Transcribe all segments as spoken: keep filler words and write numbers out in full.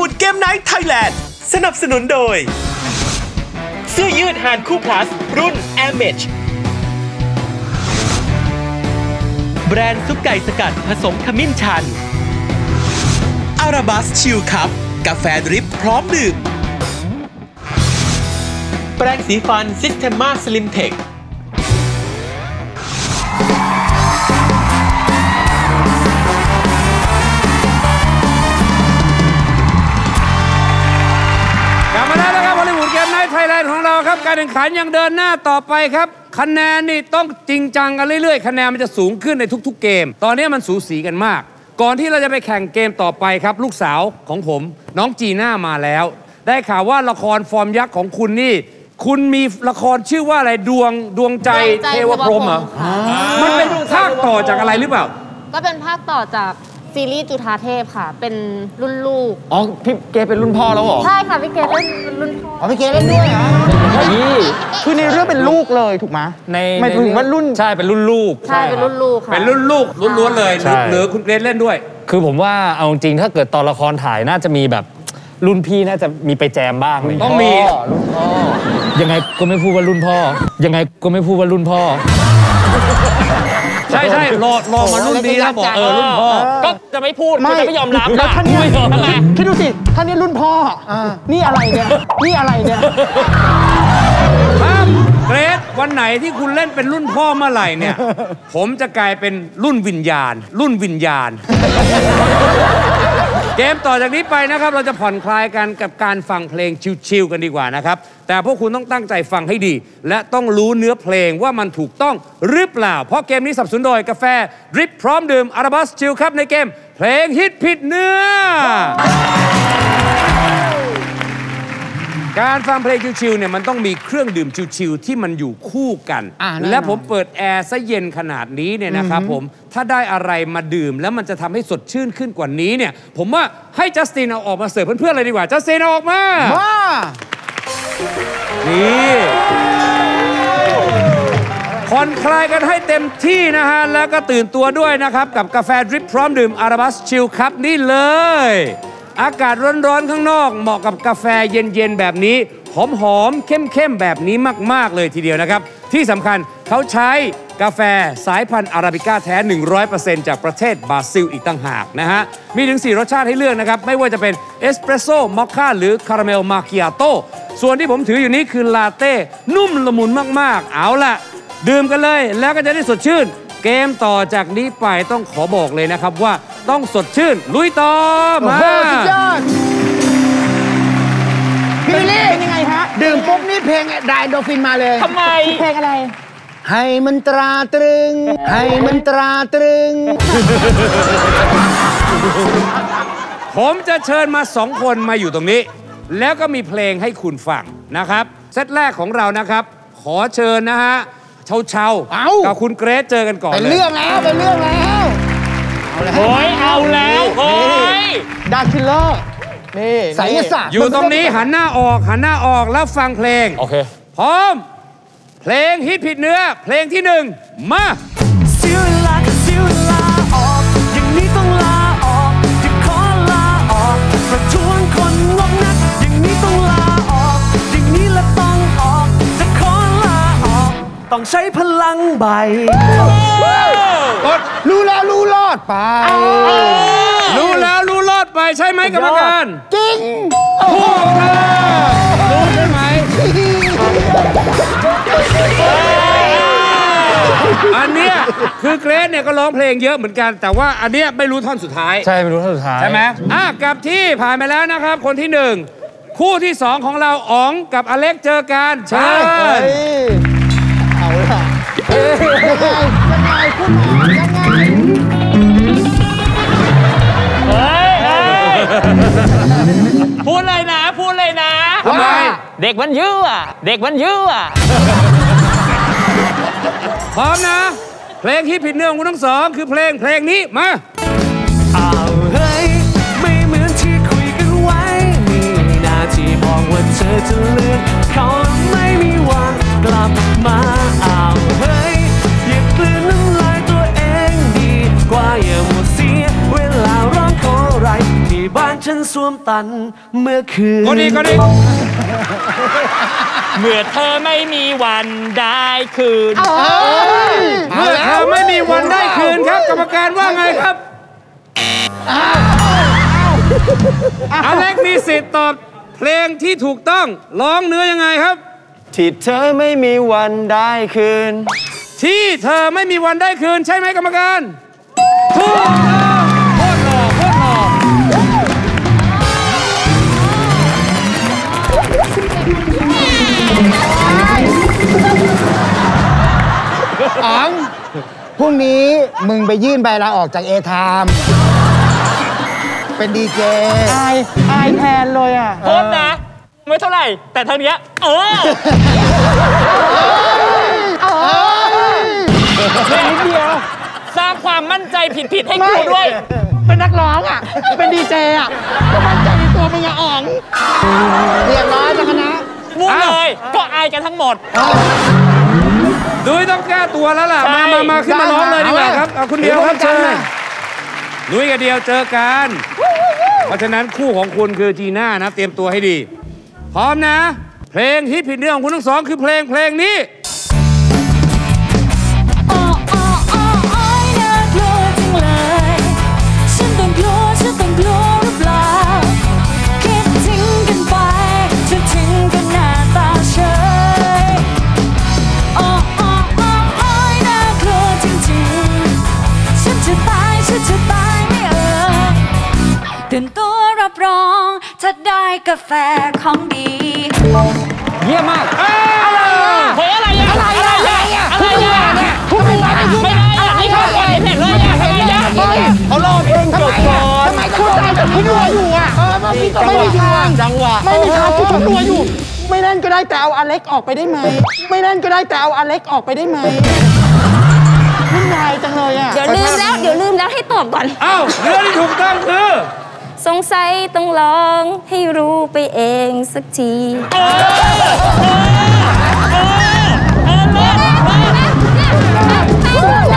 วูดเกมไนท์ไทยแลนด์สนับสนุนโดยเสื้อยืดฮานคูพลัสรุ่นแอมเมจแบรนด์ซุปไก่สกัดผสมขมิ้นชันอาราบัสชิลคัพกาแฟดริปพร้อมดื่มแปรงสีฟันซิสเทม่าสลิมเทคกลับมาแล้วนะครับฮอลลีวูดเกมไนท์ไทยแลนด์ของเราครับการแข่งขันยังเดินหน้าต่อไปครับคะแนนนี่ต้องจริงจังกันเรื่อยๆคะแนนมันจะสูงขึ้นในทุกๆเกมตอนนี้มันสูสีกันมากก่อนที่เราจะไปแข่งเกมต่อไปครับลูกสาวของผมน้องจีน่ามาแล้วได้ข่าวว่าละครฟอร์มยักษ์ของคุณนี่คุณมีละครชื่อว่าอะไรดวงดวงใจเทวพรหมเหรอมันเป็นภาคต่อจากอะไรหรือเปล่าก็เป็นภาคต่อจากซีรีส์จุฑาเทพค่ะเป็นรุ่นลูกอ๋อพี่เกเป็นรุ่นพ่อแล้วเหรอใช่ค่ะพี่เกเป็นรุ่นพ่ออ๋อพี่เกเล่นด้วยเหรอคือในเรื่องเป็นลูกเลยถูกไหมในไม่ถึงว่ารุ่นใช่เป็นรุ่นลูกใช่เป็นรุ่นลูกค่ะเป็นรุ่นลูกล้วนๆเลยหรือคุณเกเล่นด้วยคือผมว่าเอาจริงถ้าเกิดตอนละครถ่ายน่าจะมีแบบรุ่นพี่น่าจะมีไปแจมบ้างเลยต้องมีรุ่นพ่อยังไงก็ไม่พูดว่ารุ่นพ่อยังไงก็ไม่พูดว่ารุ่นพ่อใช่ใช่รอรอมารุ่นนี้แล้วบอกเออรุ่นพ่อก็จะไม่พูดก็จะไม่ยอมรับแล้วท่านไม่ยอมอะไรคิดดูสิท่านนี่รุ่นพ่อนี่อะไรเนี่ยนี่อะไรเนี่ยเกรซวันไหนที่คุณเล่นเป็นรุ่นพ่อเมื่อไหร่เนี่ยผมจะกลายเป็นรุ่นวิญญาณรุ่นวิญญาณเกมต่อจากนี้ไปนะครับเราจะผ่อนคลายกันกับการฟังเพลงชิลๆกันดีกว่านะครับแต่พวกคุณต้องตั้งใจฟังให้ดีและต้องรู้เนื้อเพลงว่ามันถูกต้องหรือเปล่าเพราะเกมนี้สนับสนุนโดยกาแฟดริปพร้อมดื่มอาราบัสชิลครับในเกมเพลงฮิตผิดเนื้อการฟังเพลงชิลๆเนี่ยมันต้องมีเครื่องดื่มชิลๆที่มันอยู่คู่กันและผมเปิดแอร์ซะเย็นขนาดนี้เนี่ยนะครับผมถ้าได้อะไรมาดื่มแล้วมันจะทำให้สดชื่นขึ้นกว่านี้เนี่ยผมว่าให้จัสตินเอาออกมาเสิร์ฟเพื่อนๆเลยดีกว่าจัสตินเอาออกมานี่ผ่อนคลายกันให้เต็มที่นะฮะแล้วก็ตื่นตัวด้วยนะครับกับกาแฟดริปพร้อมดื่มอาราบัสชิลคัพนี่เลยอากาศร้อนๆข้างนอกเหมาะกับกาแฟเย็นๆแบบนี้หอมๆเข้มๆแบบนี้มากๆเลยทีเดียวนะครับที่สำคัญเขาใช้กาแฟสายพันธุ์อาราบิก้าแท้ หนึ่งร้อยเปอร์เซ็นต์ จากประเทศบราซิลอีกต่างหากนะฮะมีถึงสี่รสชาติให้เลือกนะครับไม่ว่าจะเป็นเอสเปรสโซ่มอคค่าหรือคาราเมลมาคิอาโต้ส่วนที่ผมถืออยู่นี้คือลาเต้นุ่มละมุนมากๆเอาล่ะดื่มกันเลยแล้วก็จะได้สดชื่นเกมต่อจากนี้ไปต้องขอบอกเลยนะครับว่าต้องสดชื่นลุยต่อมาสุดยอดพี่ลิลเป็นยังไงฮะดื่มปุ๊บนี่เพลงไดโดฟินมาเลยทำไมเพลงอะไรให้มันตราตรึงให้มันตราตรึงผมจะเชิญมาสองคนมาอยู่ตรงนี้แล้วก็มีเพลงให้คุณฟังนะครับเซตแรกของเรานะครับขอเชิญนะฮะเชาเชากับคุณเกรซเจอกันก่อนเป็นเรื่องแล้วเป็นเรื่องแล้วโอ้ยเอาแล้วโอ้ยดาร์คิลเลอร์นี่ไสยศาสตร์อยู่ตรงนี้หันหน้าออกหันหน้าออกแล้วฟังเพลงโอเคพร้อมเพลงฮิตผิดเนื้อเพลงที่หนึ่งมาซื้อลาซื้อลาออกอย่างนี้ต้องลาออกจะขอลาออกประท้วงคนงกนักอย่างนี้ต้องลาออกอย่างนี้ละต้องออกจะขอลาออกต้องใช้พลังใบรู้แล้วรู้รอดไปรู้แล้วรู้รอดไปใช่ไหมกรรมการจริงถูกแล้วรู้ใช่ไหมอันเนี้ยคือเกรซเนี่ยก็ร้องเพลงเยอะเหมือนกันแต่ว่าอันเนี้ยไม่รู้ท่อนสุดท้ายใช่ไม่รู้ท่อนสุดท้ายใช่ไหมอ่ะกับที่ผ่านไปแล้วนะครับคนที่หนึ่งคู่ที่สองของเราอ๋องกับอเล็กเจอกันเชิญเอาล่ะยังไงคุณหมอยังไงเฮ้ยเฮ้ยพูดเลยนะพูดเลยนะทำไมเด็กมันยื้ออ่ะเด็กมันยื้ออ่ะพร้อมนะเพลงที่ผิดเนื้อของคุณทั้งสองคือเพลงเพลงนี้มาเอาเฮ้ยไม่เหมือนที่คุยกันไว้มีนาทีบอกว่าเธอจะเลือกเขาไม่มีวันกลับมาเอาเฮ้ยอย่ากลืนน้ำลายตัวเองดีกว่าอย่าหมดเสียเวลาร้องขออะไรที่บ้าน ฉันสวมตันเมื่อคืนก็ดีก็ดีเมื่อเธอไม่มีวันได้คืนเมื่อเธอไม่มีวันได้คืนครับกรรมการว่าไงครับอเล็กมีสิทธิ์ตอบเพลงที่ถูกต้องร้องเนื้อยังไงครับที่เธอไม่มีวันได้คืนที่เธอไม่มีวันได้คืนใช่ไหมกรรมการถูกต้องโคตรหล่อโคตรหล่ออ๋องพรุ่งนี้มึงไปยื่นใบลาออกจากเอทามเป็นดีเจอายอายแทนเลยอ่ะโคตรนะไม่เท่าไหร่แต่ทางนี้เออนิดเดียวสร้างความมั่นใจผิดๆให้กูด้วยเป็นนักร้องอ่ะเป็นดีเจอ่ะมั่นใจในตัวมึงอ่ะอ๋องเรียบร้อยจังนะมุ่งเลยก็อายกันทั้งหมดดุยต้องแก้ตัวแล้วล่ะมามามาขึ้นมาร้องเลยดีกว่าครับเอาคุณเดียวครับเชิญดุยกับเดียวเจอกันเพราะฉะนั้นคู่ของคุณคือจีน่านะเตรียมตัวให้ดีพร้อมนะเพลงฮิตผิดเนื้อของคุณทั้งสองคือเพลงเพลงนี้จะได้กาแฟของดีเยี่ยมมากอะไรอ่ะเฮ้ยอะไรอ่ะอะไรอ่ะอะไรอ่ะอะไรอ่ะเนี่ยคุณไม่ได้ไม่ได้ไม่เข้าใจเห็นเลยอ่ะเห็นยังเฮ้ยเขารอเพลงจบก่อนทำไมคุณตามกับพี่นัวอยู่อ่ะไม่มีทางจังหวะไม่มีทางที่พี่นัวอยู่ไม่นั่นก็ได้แต่เอาอเล็กออกไปได้ไหมไม่นั่นก็ได้แต่เอาอเล็กออกไปได้ไหมคุณนายจังเลยอ่ะเดี๋ยวลืมแล้วเดี๋ยวลืมแล้วให้ตอบก่อนอ้าวเรื่องที่ถูกต้องคือสงสัยต้องลองให้รู้ไปเองสักทีเออเออเลิ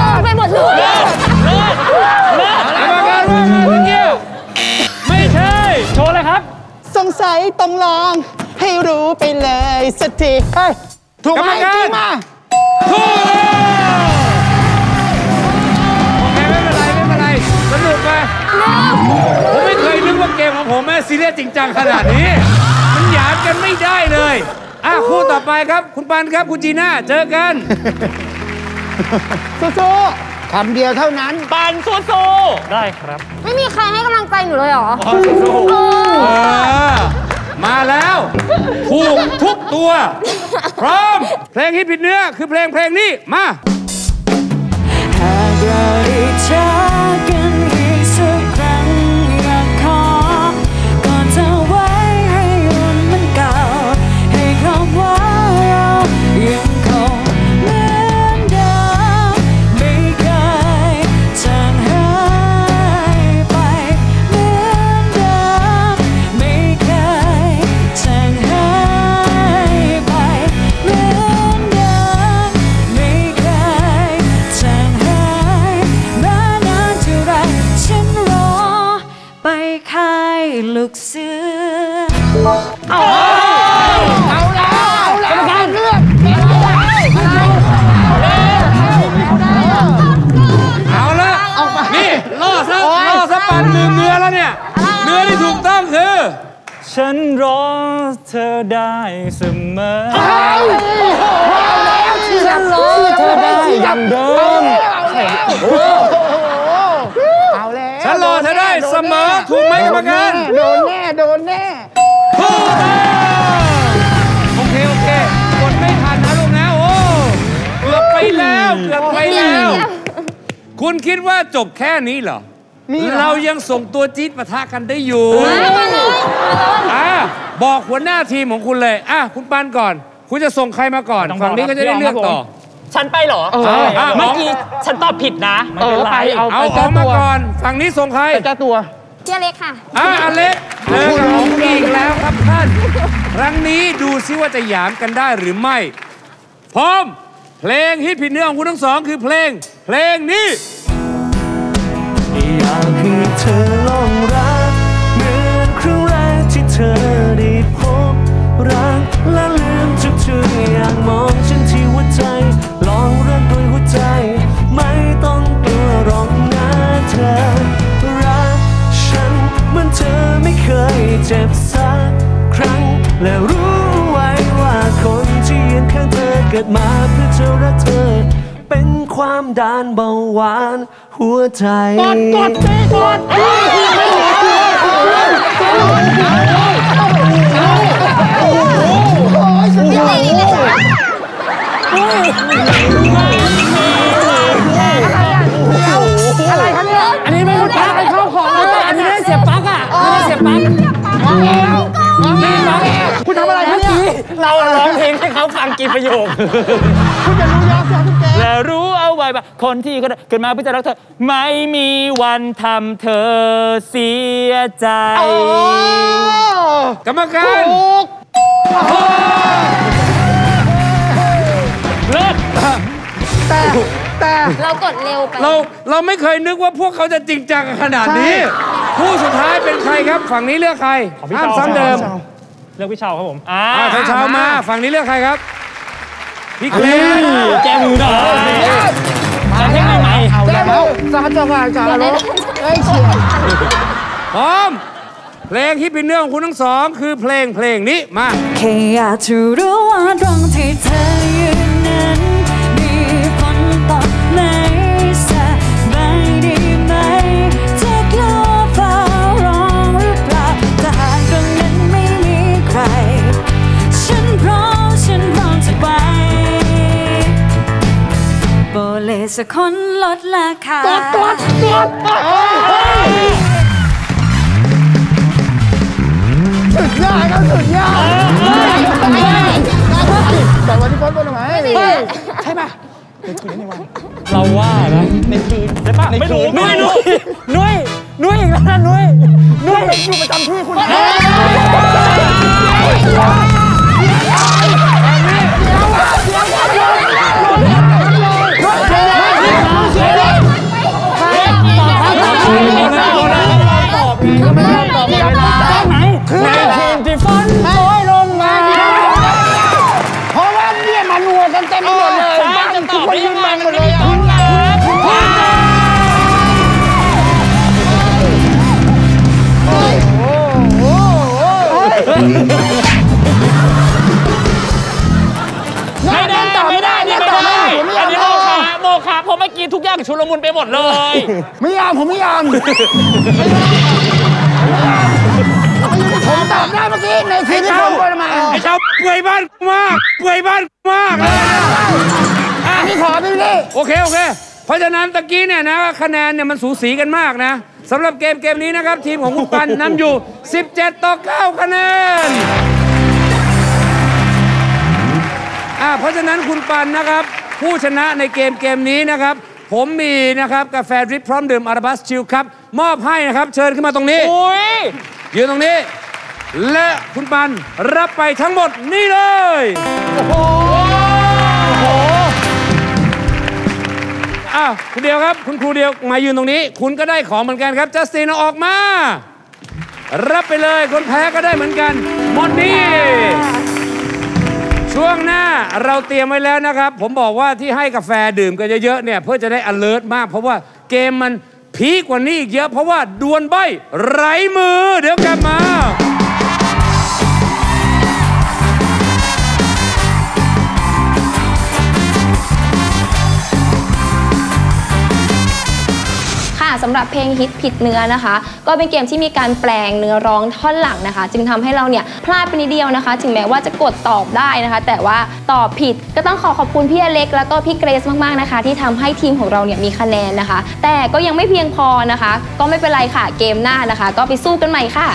ศไปหมดเลยเลิศเลิศเลิศกรรมการว่าไงคุณเกี้ยวไม่ใช่โชว์เลยครับสงสัยต้องลองให้รู้ไปเลยสักทีเฮ้ยถูกไหมกรรมการมาถูกโอเคไม่เป็นไรไม่เป็นไรสนุกไหมผมไม่เคยนึกว่าเกมของผมแม่ซีเรียสจริงจังขนาดนี้มันหยาบกันไม่ได้เลยอ่ะคู่ต่อไปครับคุณปันครับคุณจีน่าเจอกันสู้ๆคำเดียวเท่านั้นปันสู้ๆได้ครับไม่มีใครให้กำลังใจหนูเลยหรอสู้ๆมาแล้วถูกทุกตัวพร้อมเพลงฮิตผิดเนื้อคือเพลงเพลงนี้มาหากเราได้เจอกันลูกเสือเอาแล้วเอาแล้วกรรมการเลือกเอาแล้วเอาไปนี่ล่อซะล่อซะปั่นลืมเนื้อแล้วเนี่ยเนื้อที่ถูกต้องคือฉันรอเธอได้เสมอฉันรอเธอได้อย่างเดิมฉันรอเธอได้เสมอถูกไหมกรรมการโดนแน่โดนแน่ถูกโอเคโอเคกดไม่ทันนะลูกนะโอ้เกือบไปแล้วเกือบไปแล้วคุณคิดว่าจบแค่นี้เหรอเรายังส่งตัวจี๊ดปะทะกันได้อยู่อ่ะบอกหัวหน้าทีมของคุณเลยอ่ะคุณปันก่อนคุณจะส่งใครมาก่อนฝั่งนี้ก็จะได้เลือกต่อฉันไปเหรอเมื่อกี้ฉันตอบผิดนะเออไปเอาเอาออกมาก่อนฝั่งนี้ส่งใครเจ้าตัวเจ้าเล็กค่ะอ่าเล็กเล็กของอีกแล้วครับท่านครั้งนี้ดูซิว่าจะหยามกันได้หรือไม่พร้อมเพลงฮิตผิดเนื้อของคุณทั้งสองคือเพลงเพลงนี้อยากให้เธอลองรักเนื้อ ความดันเบาหวานหัวใจกดกดตีกดอะไรคะเนี่ยอันนี้ไม่รู้ปลั๊กไปเข้าของแล้วแต่อันนี้ไม่เสียบปลั๊กอ่ะไม่ได้เสียบปลั๊กคุณทำอะไรเมื่อกี้เราร้องเพลงให้เขาฟังกี่ประโยคคุณจะรู้ยอดเสียงทุกแกแล้วรู้เอาไว้ป่ะคนที่ก็เกิดมาเพื่อจะรักเธอไม่มีวันทำเธอเสียใจกรรมการเลิกแต่แต่เรากดเร็วไปเราเราไม่เคยนึกว่าพวกเขาจะจริงจังขนาดนี้ผู้สุดท้ายเป็นใครครับฝั่งนี้เลือกใครห้ามซ้ำเดิมเลือกพี่เชาครับผมอ่าพี่เชามาฝั่งนี้เลือกใครครับพี่คลีแจมือหน่อยมาเท่งใหม่ๆเอาแล้วจ้าจ้าว่าจ้าแล้วไอ้เชี่ยพร้อมเพลงที่เป็นเรื่องของคุณทั้งสองคือเพลงเพลงนี้มาแค่อยากจะรู้ว่าตรงที่เธอยืนนั้นมีผลต่อไหมสบายดีไหมเธอกลัวฟ้าร้องหรือเปล่าแต่หากตรงนั้นไม่มีใครฉันพร้อมฉันพร้อมจะไปโบเลสักคนลดราคาตัวตัวตัวสุดยอดครับสุดยอดแต่วันที่พ้นบนทำไมใช่ป่ะในคืนในวันเราว่านะในคืนใช่ป่ะไม่รู้นุ้ยนุ้ยนุ้ยอีกแล้วนะนุ้ยนุ้ยอยู่ประจำที่คุณเฮ้ยไม่ได้ต่อไม่ได้ไม่ได้อันนี้โมฆะโมฆะเพราะเมื่อกี้ทุกอย่างชุลมุนไปหมดเลยไม่ยอมผมไม่ยอมผมตอบได้เมื่อกี้ในที่ที่ผมบอกมาไอ้ชาวเปื่อยบ้านมากเปื่อยบ้านมากอันนี้ขอพี่นี่โอเคโอเคเพราะฉะนั้นตะกี้เนี่ยนะคะแนนเนี่ยมันสูสีกันมากนะสำหรับเกมเกมนี้นะครับทีมของคุณปันนำอยู่สิบเจ็ดต่อเก้าคะแนนอ่าเพราะฉะนั้นคุณปันนะครับผู้ชนะในเกมเกมนี้นะครับผมมีนะครับกาแฟดริปพร้อมดื่มอาราบัสชิลครับมอบให้นะครับเชิญขึ้นมาตรงนี้ยืนตรงนี้และคุณปันรับไปทั้งหมดนี่เลยโอ้โหอ้าวคุณเดียวครับคุณครูเดียวมายืนตรงนี้คุณก็ได้ของเหมือนกันครับจัสตินเอาออกมารับไปเลยคนแพ้ก็ได้เหมือนกันหมดนี้ช่วงหน้าเราเตรียมไว้แล้วนะครับผมบอกว่าที่ให้กาแฟดื่มกันเยอะๆเนี่ยเพื่อจะได้ alert มากเพราะว่าเกมมันพีกว่านี้อีกเยอะเพราะว่าดวลใบ้ไร้มือเดี๋ยวกลับมาสำหรับเพลงฮิตผิดเนื้อนะคะก็เป็นเกมที่มีการแปลงเนื้อร้องท่อนหลังนะคะจึงทำให้เราเนี่ยพลาดไปนิดเดียวนะคะถึงแม้ว่าจะกดตอบได้นะคะแต่ว่าตอบผิดก็ต้องขอขอบคุณพี่อเล็กแล้วก็พี่เกรซมากๆนะคะที่ทำให้ทีมของเราเนี่ยมีคะแนนนะคะแต่ก็ยังไม่เพียงพอนะคะก็ไม่เป็นไรค่ะเกมหน้านะคะก็ไปสู้กันใหม่ค่ะ